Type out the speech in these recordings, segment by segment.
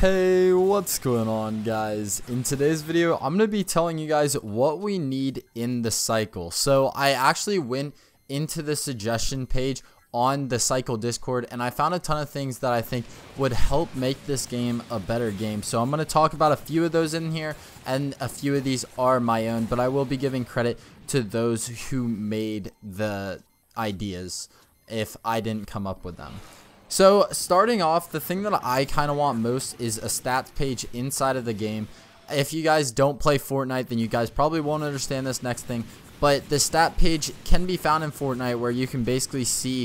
Hey, what's going on, guys? In today's video, I'm going to be telling you guys what we need in the cycle. So I actually went into the suggestion page on the Cycle Discord and I found a ton of things that I think would help make this game a better game. So I'm going to talk about a few of those in here, and a few of these are my own, but I will be giving credit to those who made the ideas if I didn't come up with them. So starting off, the thing that I kind of want most is a stats page inside of the game. If you guys don't play Fortnite, then you guys probably won't understand this next thing, but the stat page can be found in Fortnite where you can basically see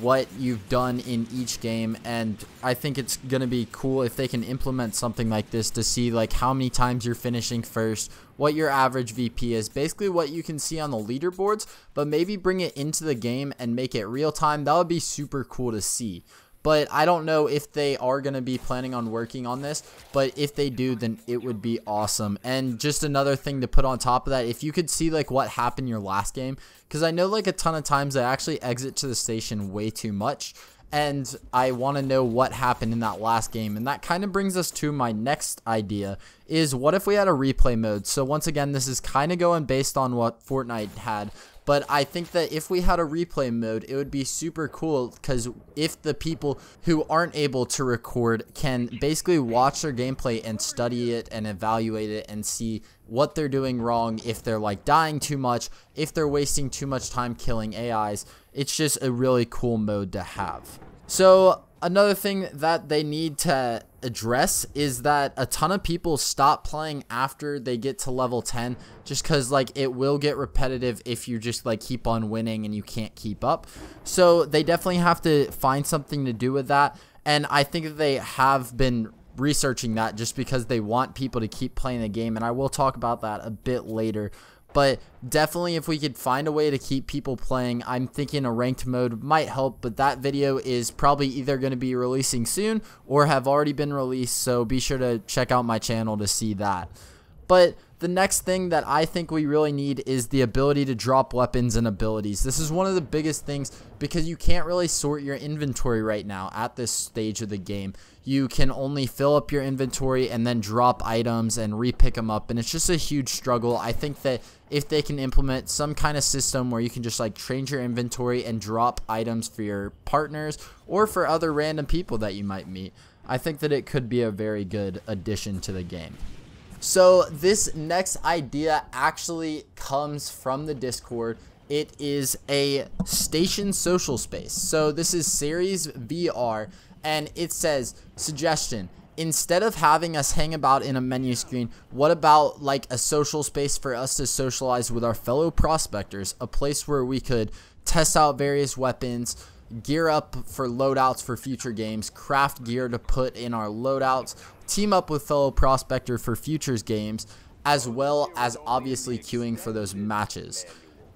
what you've done in each game, and I think it's going to be cool if they can implement something like this to see like how many times you're finishing first, what your average VP is, basically what you can see on the leaderboards, but maybe bring it into the game and make it real time. That would be super cool to see. But I don't know if they are going to be planning on working on this, but if they do, then it would be awesome. And just another thing to put on top of that, if you could see like what happened your last game, because I know like a ton of times I actually exit to the station way too much, and I want to know what happened in that last game. And that kind of brings us to my next idea, is what if we had a replay mode? So once again, this is kind of going based on what Fortnite had, but I think that if we had a replay mode, it would be super cool, because if the people who aren't able to record can basically watch their gameplay and study it and evaluate it and see what they're doing wrong, if they're like dying too much, if they're wasting too much time killing AIs, it's just a really cool mode to have. So another thing that they need to address is that a ton of people stop playing after they get to level 10, just because like it will get repetitive if you just like keep on winning and you can't keep up. So they definitely have to find something to do with that, and I think that they have been researching that just because they want people to keep playing the game, and I will talk about that a bit later. But definitely if we could find a way to keep people playing, I'm thinking a ranked mode might help, but that video is probably either going to be releasing soon or have already been released, so be sure to check out my channel to see that. But the next thing that I think we really need is the ability to drop weapons and abilities. This is one of the biggest things, because you can't really sort your inventory right now at this stage of the game. You can only fill up your inventory and then drop items and re-pick them up, and it's just a huge struggle. I think that if they can implement some kind of system where you can just like change your inventory and drop items for your partners or for other random people that you might meet, I think that it could be a very good addition to the game. So this next idea actually comes from the Discord. It is a station social space. So this is Series VR, and it says, suggestion, instead of having us hang about in a menu screen, what about like a social space for us to socialize with our fellow prospectors, a place where we could test out various weapons, gear up for loadouts for future games, craft gear to put in our loadouts, team up with fellow prospector for futures games, as well as obviously queuing for those matches.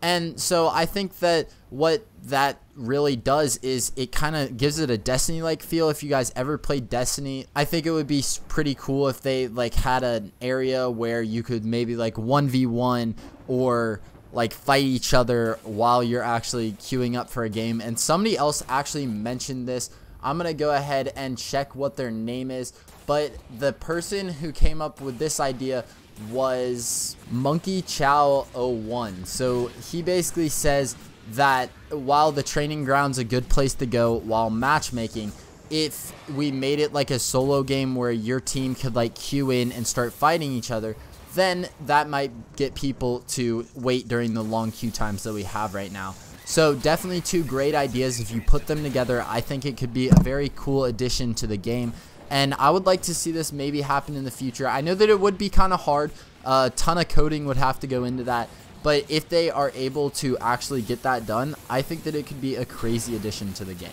And so I think that what that really does is it kind of gives it a Destiny-like feel. If you guys ever played Destiny, I think it would be pretty cool if they like had an area where you could maybe like 1v1 or like fight each other while you're actually queuing up for a game. And somebody else actually mentioned this. I'm gonna go ahead and check what their name is, but the person who came up with this idea was Monkey Chow01. So he basically says that while the training ground's a good place to go while matchmaking, if we made it like a solo game where your team could like queue in and start fighting each other, then that might get people to wait during the long queue times that we have right now. So definitely two great ideas. If you put them together, I think it could be a very cool addition to the game, and I would like to see this maybe happen in the future. I know that it would be kind of hard. A ton of coding would have to go into that, but if they are able to actually get that done, I think that it could be a crazy addition to the game.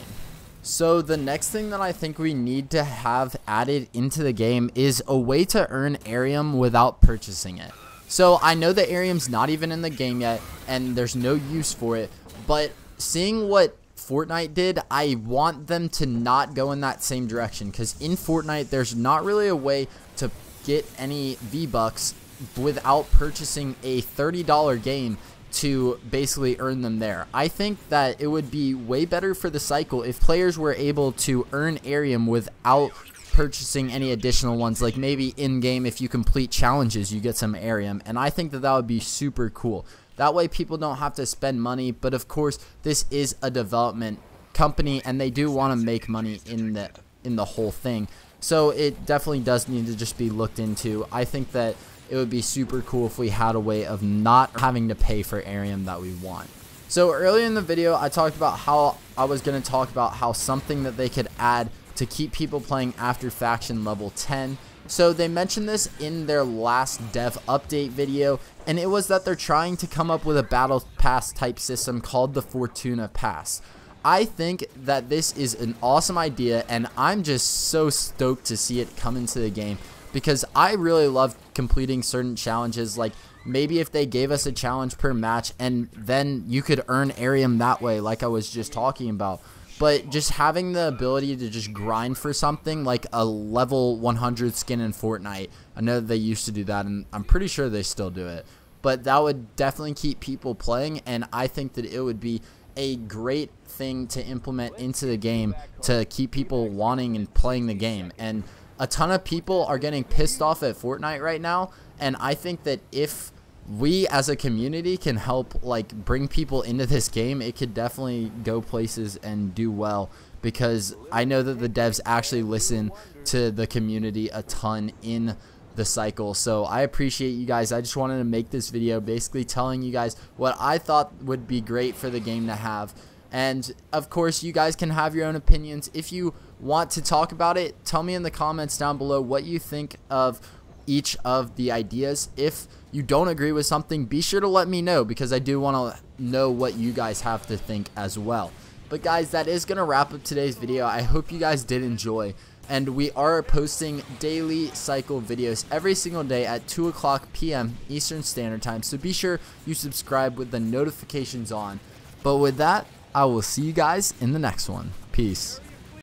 So the next thing that I think we need to have added into the game is a way to earn Arium without purchasing it. So I know that Arium's not even in the game yet, and there's no use for it, but seeing what Fortnite did, I want them to not go in that same direction, because in Fortnite, there's not really a way to get any V-Bucks without purchasing a $30 game to basically earn them there. I think that it would be way better for the cycle if players were able to earn Arium without purchasing any additional ones, like maybe in-game if you complete challenges you get some Arium, and I think that that would be super cool. That way people don't have to spend money, but of course this is a development company and they do want to make money in the whole thing, so it definitely does need to just be looked into. I think that it would be super cool if we had a way of not having to pay for Arium that we want. So earlier in the video I talked about how I was going to talk about how something that they could add to keep people playing after faction level 10. So they mentioned this in their last dev update video, and it was that they're trying to come up with a battle pass type system called the Fortuna Pass. I think that this is an awesome idea, and I'm just so stoked to see it come into the game because I really love completing certain challenges. Like maybe if they gave us a challenge per match and then you could earn Arium that way, like I was just talking about. But just having the ability to just grind for something like a level 100 skin in Fortnite. I know they used to do that, and I'm pretty sure they still do it. But that would definitely keep people playing, and I think that it would be a great thing to implement into the game to keep people wanting and playing the game. And a ton of people are getting pissed off at Fortnite right now, and I think that if we as a community can help like bring people into this game, it could definitely go places and do well, because I know that the devs actually listen to the community a ton in the cycle. So I appreciate you guys. I just wanted to make this video basically telling you guys what I thought would be great for the game to have. And of course you guys can have your own opinions. If you want to talk about it, tell me in the comments down below what you think of each of the ideas. If you don't agree with something, be sure to let me know, because I do want to know what you guys have to think as well. But guys, that is going to wrap up today's video. I hope you guys did enjoy, and we are posting daily cycle videos every single day at 2:00 p.m. Eastern Standard Time, so be sure you subscribe with the notifications on. But with that, I will see you guys in the next one. Peace.